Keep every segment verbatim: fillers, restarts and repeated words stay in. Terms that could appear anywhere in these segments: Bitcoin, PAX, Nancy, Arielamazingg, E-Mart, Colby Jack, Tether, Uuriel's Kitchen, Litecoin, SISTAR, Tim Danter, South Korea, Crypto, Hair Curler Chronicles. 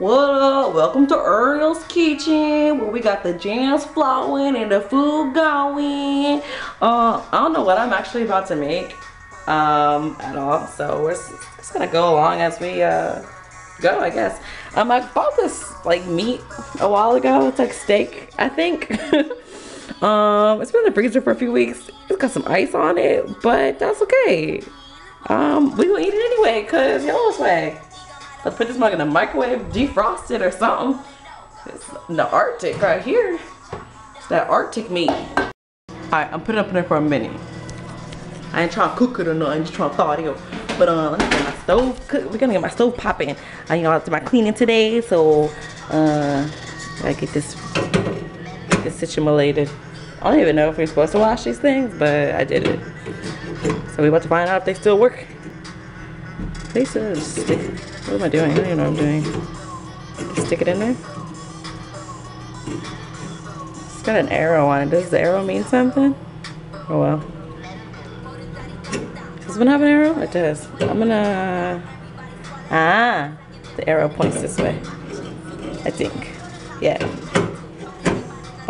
What up? Welcome to Uuriel's Kitchen, where we got the jams flowing and the food going. Uh, I don't know what I'm actually about to make um, at all, so we're just gonna go along as we uh, go, I guess. Um, I bought this like meat a while ago. It's like steak, I think. um, it's been in the freezer for a few weeks. It's got some ice on it, but that's okay. Um, we gonna eat it anyway, cause y'all's way. Let's put this mug in the microwave, defrost it or something. It's in the Arctic right here. It's that Arctic meat. Alright, I'm putting it up in there for a minute. I ain't trying to cook it or nothing, just trying to thaw it out. But uh, let me get my stove cooked. We're gonna get my stove popping. I you know, have to do my cleaning today, so uh, I get this, get this situated. I don't even know if we're supposed to wash these things, but I did it. So we about to find out if they still work. They still stick. What am I doing? I don't even know what I'm doing. Stick it in there. It's got an arrow on it. Does the arrow mean something? Oh well. Does this one have an arrow? It does. I'm gonna... Ah! The arrow points this way, I think. Yeah.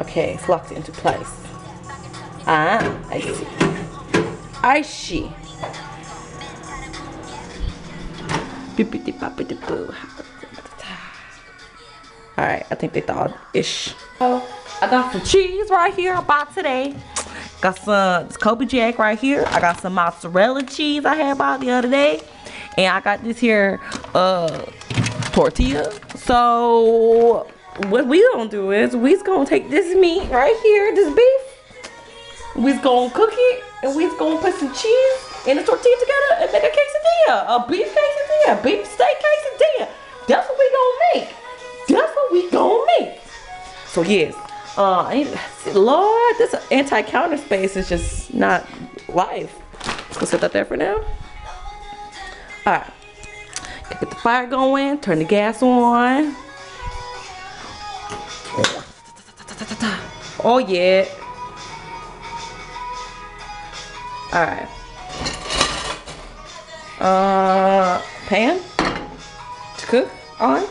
Okay, it's locked into place. Ah! I see. I see. Alright, I think they thawed-ish. So, I got some cheese right here I bought today. Got some this Colby Jack right here. I got some mozzarella cheese I had bought the other day. And I got this here uh, tortilla. So, what we gonna do is, we's gonna take this meat right here, this beef. We's gonna cook it, and we's gonna put some cheese and the tortilla together and make a quesadilla. A beef quesadilla. Beef steak quesadilla. That's what we gonna make. That's what we gonna make. So yes. Uh, I need, see, Lord, this anti-counter space is just not life. Let's set that there for now. Alright. Get the fire going. Turn the gas on. Oh yeah. Alright. Uh, pan to cook on,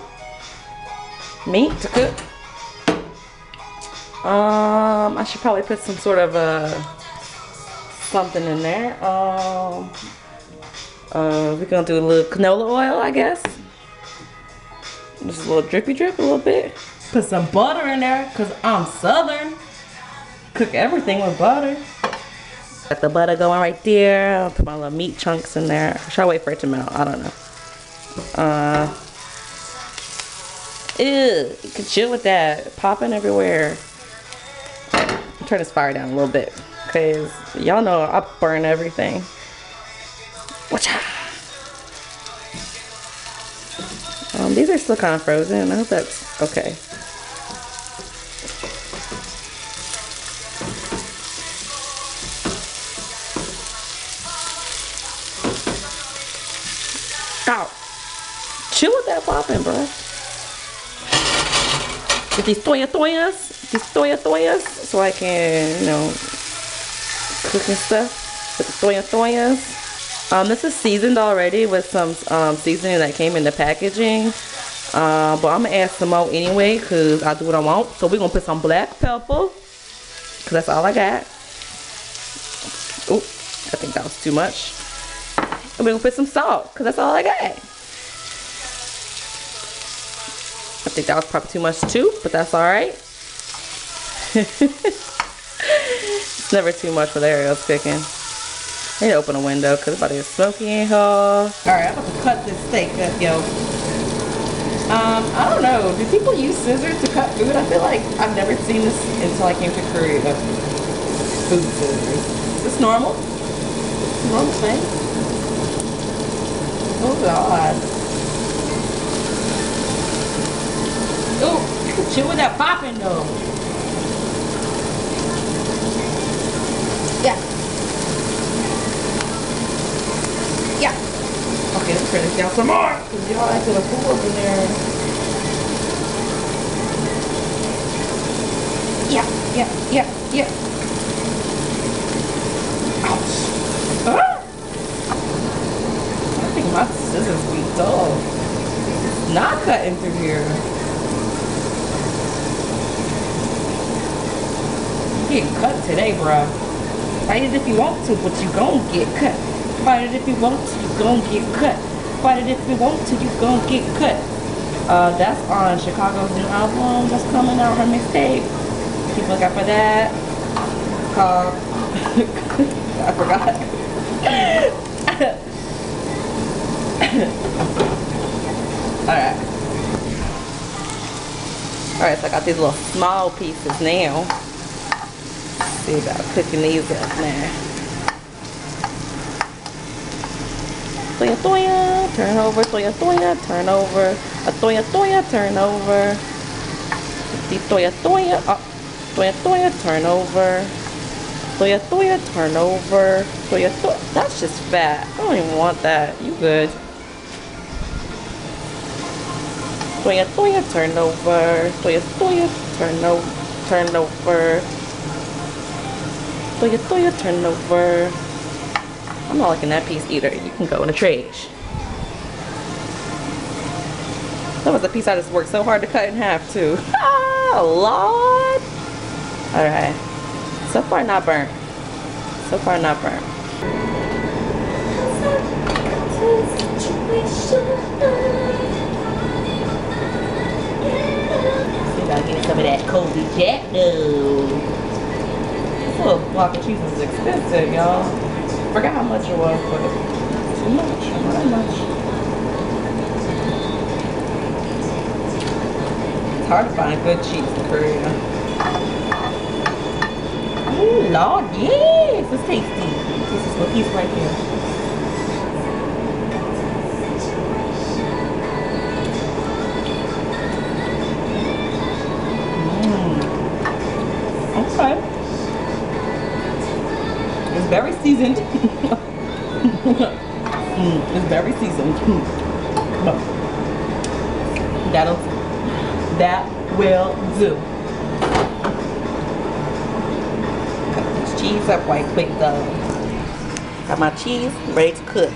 meat to cook. Um, I should probably put some sort of uh something in there. Um, uh, we're gonna do a little canola oil, I guess. Just a little drippy drip, a little bit. Put some butter in there, cause I'm Southern. Cook everything with butter. Got the butter going right there. I'll put my little meat chunks in there. Should I wait for it to melt? I don't know. Uh, ew, you can chill with that. Popping everywhere. I'll turn this fire down a little bit, cause y'all know I burn everything. Watcha. Um, these are still kind of frozen. I hope that's okay. Out. Chill with that popping, bro. Get these toya toyas, these toya toyas, so I can, you know, cook and stuff with the toya toyas. Um, this is seasoned already with some um, seasoning that came in the packaging, uh, but I'm gonna add some more anyway because I do what I want. So we're gonna put some black pepper because that's all I got. Oh, I think that was too much. And we're gonna put some salt, cause that's all I got. I think that was probably too much too, but that's all right. It's never too much for the Ariel's cooking. I need to open a window, cause it's about to get smoky in here. All right, I'm about to cut this steak up, yo. Um, I don't know, do people use scissors to cut food? I feel like I've never seen this until I came to Korea. Food scissors. It's normal. It's a normal thing. Oh God. Oh, you can chill with that popping though. Yeah. Yeah. Okay, let's turn this down some more. Cause y'all acting a fool up in there. Yeah, yeah, yeah, yeah. Ouch. Uh -huh. My scissors be dull. Not cutting through here. today, bro. Fight it if you want to, but you gon' get cut. Fight it if you want to, you gon' get cut. Fight it if you want to, you gon' get cut. Uh, that's on Chicago's new album that's coming out, her mixtape. Keep a lookout for that. Called I forgot. Alright. Alright, so I got these little small pieces now. See about cooking these up now. Toya toya, turn over, toya toya, turn over. A toya toya, turn over. The toya toya, oh, toya toya, turn over. Toya toya, turn over. Toya toya, that's just fat. I don't even want that. You good. Toya toya, turn over. Toya toya, turn over. Turn over. Toya toya, turn over. I'm not liking that piece either. You can go in the trash. That was a piece I just worked so hard to cut in half too. Ah, Lord. All right. So far not burnt. So far not burnt. See if I can get some of that Colby Jack though. This little block of cheese is expensive, y'all. Forgot how much it was, but it's too much, not much. It's hard to find good cheese in Korea. Ooh, Lord, yes, it's tasty. This is what he's right here. Mm. Okay. It's very seasoned. mm, it's very seasoned. That'll, that will do. Cut this cheese up right quick though. Got my cheese ready to cook.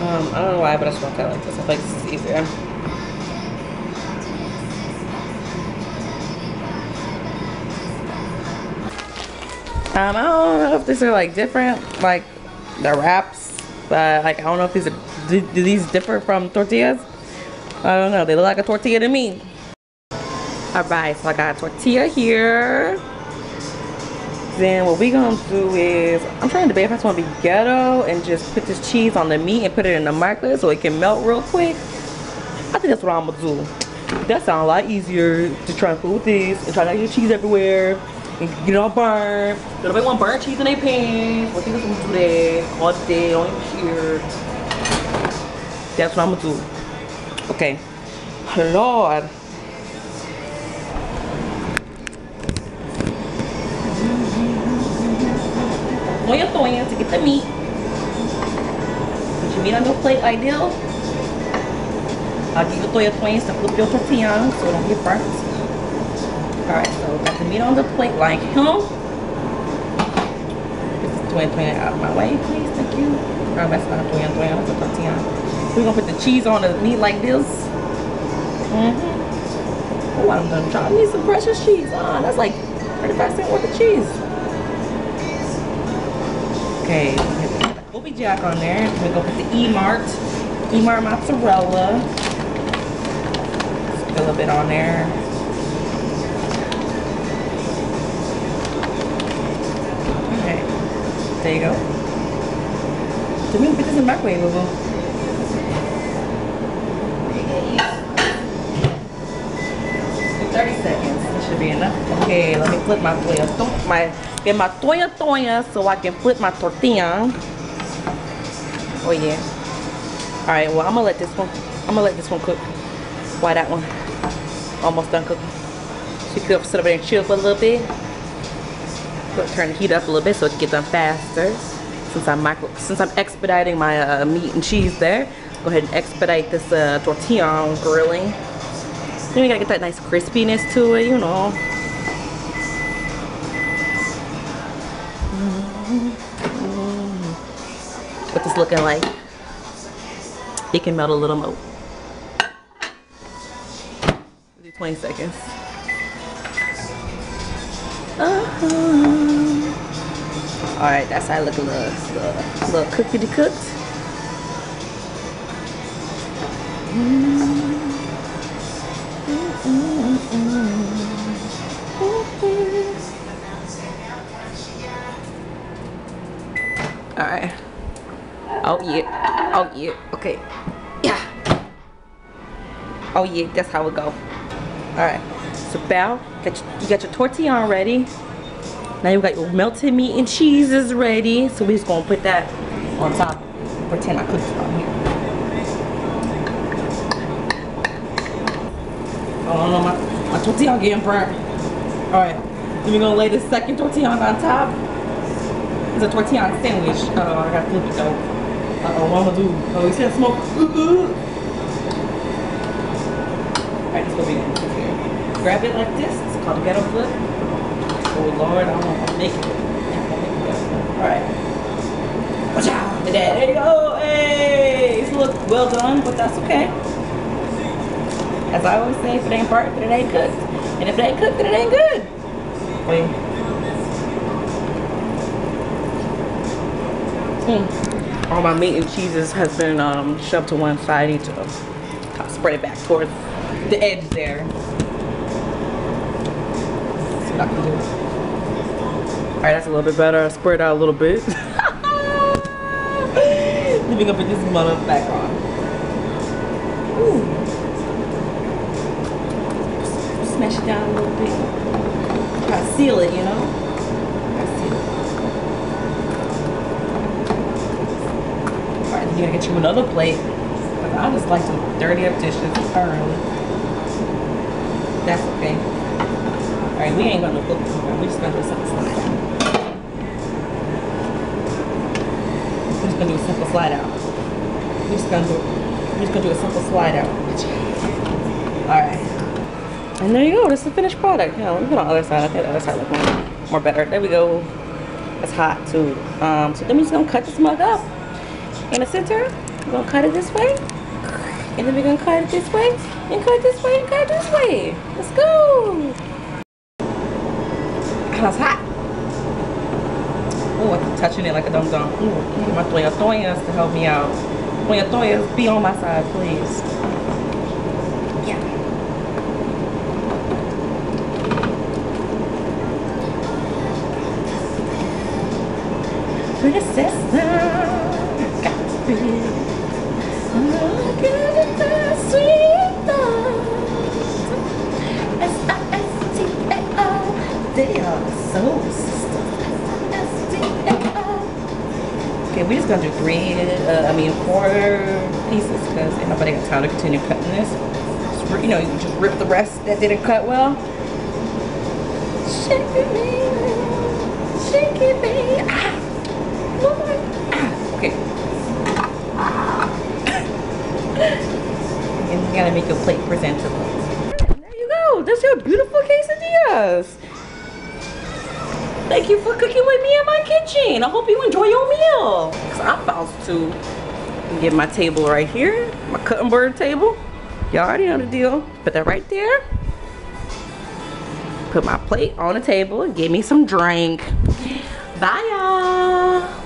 Um, I don't know why, but I just want to cut it like this. I think this is easier. Um, I don't know if these are like different, like the wraps, but like I don't know if these are, do, do these differ from tortillas? I don't know. They look like a tortilla to me. Alright, so I got a tortilla here. Then what we gonna do is, I'm trying to debate if I just want to be ghetto and just put this cheese on the meat and put it in the microwave so it can melt real quick. I think that's what I'm gonna do. That sounds a lot easier to try and fool with this and try to get your cheese everywhere and get it all burnt. Nobody want burnt cheese in their pants. What think gonna do that all day, all year. That's what I'm gonna do. Okay. Lord. Toya toya to get the meat. Put your meat on your plate, ideal. I'll give you toya toya to flip your tortilla so it don't get burnt. Alright, so got the meat on the plate like him. Get this toya toya out of my way, please. Thank you. No, that's not a toya toya, that's a tortilla. We're gonna put the cheese on the meat like this. Mm-hmm. Oh, I'm gonna try. I need some precious cheese. Ah, that's like thirty-five cents worth of cheese. Okay, put the Colby Jack on there. We're gonna put the E-Mart, E-Mart mozzarella. Just fill a bit on there. Okay, there you go. Did we put this in the microwave, boo boo? thirty seconds. That should be enough. Okay, let me flip my plate. My. Get my toya toya so I can flip my tortilla. Oh yeah. All right. Well, I'm gonna let this one. I'm gonna let this one cook. Why that one? Almost done cooking. She could sit over there and chill for a little bit. But turn the heat up a little bit so it can get done faster. Since I'm micro, since I'm expediting my uh, meat and cheese there, go ahead and expedite this uh, tortilla on grilling. Then we gotta get that nice crispiness to it, you know. Mm-hmm. what it's looking like. It can melt a little more. Do twenty seconds. Uh-huh. All right, that's how it looks. A little, little cookie to cook. All right. Oh yeah. Oh yeah. Okay. Yeah. Oh yeah. That's how it go. All right. So bow. Got your, you got your tortilla ready. Now you got your melted meat and cheese is ready. So we just gonna put that on top. Pretend I cooked it on here. I don't know, my, my tortilla getting burnt. All right. Then we're gonna lay the second tortilla on top. It's a tortilla sandwich. Oh, I gotta flip it though. Uh oh, mama do. Oh, you see that smoke? Ooh, ooh. Alright, it's gonna be good. Grab it like this. It's called a ghetto flip. Oh Lord, I don't know if I'm making it. Alright. Watch out for that. There you go. Hey! It's look well done, but that's okay. As I always say, if it ain't burnt, then it ain't cooked. And if it ain't cooked, then it ain't good. Wait. Mm. All my meat and cheeses has been um, shoved to one side, each of them. I'll spread it back towards the edge there. That's what I can do. All right, that's a little bit better. I spread out a little bit. Let me go put this mother back on. Ooh. Smash it down a little bit. Try to seal it, you know. I'm gonna get you another plate. But I just like to dirty up dishes thoroughly. That's okay. Alright, we ain't gonna cook this. We just gonna do something slide. We're just gonna do a simple slide out. We're just gonna do we're just gonna do a simple slide out. Alright. And there you go, this is the finished product. Yeah, let me put it on the other side. I think the other side looks more, more better. There we go. It's hot too. Um so then we're just gonna cut this mug up. In the center, we're gonna cut it this way, and then we're gonna cut it this way, and cut it this way, and cut it this way. Let's go! That's hot. Oh, I keep touching it like a dum dum. Ooh, my toya toyas to help me out. Toya toyas, be on my side, please. Yeah. Princess. I'm looking at the sweet love. S I S T A R. They are so sisters. Okay, we're just gonna do three, uh, I mean four pieces because ain't nobody got time to continue cutting this. Just, you know, you just rip the rest that didn't cut well. Shake it, baby. Shake it, baby. Ah, Lord. Ah, okay. And you gotta make your plate presentable. There you go. That's your beautiful quesadillas. Thank you for cooking with me in my kitchen. I hope you enjoy your meal. Cause I'm about to get my table right here, my cutting board table. Y'all already know the deal. Put that right there. Put my plate on the table. Give me some drink. Bye y'all.